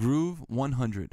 Groove 100.